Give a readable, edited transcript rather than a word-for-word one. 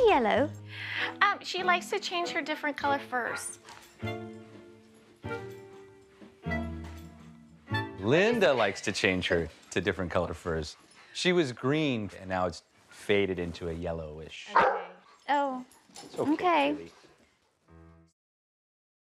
to yellow. She likes to change her different color first. Linda likes to change her to different color furs. She was green, and now it's faded into a yellowish. Okay. Oh, it's okay. Okay.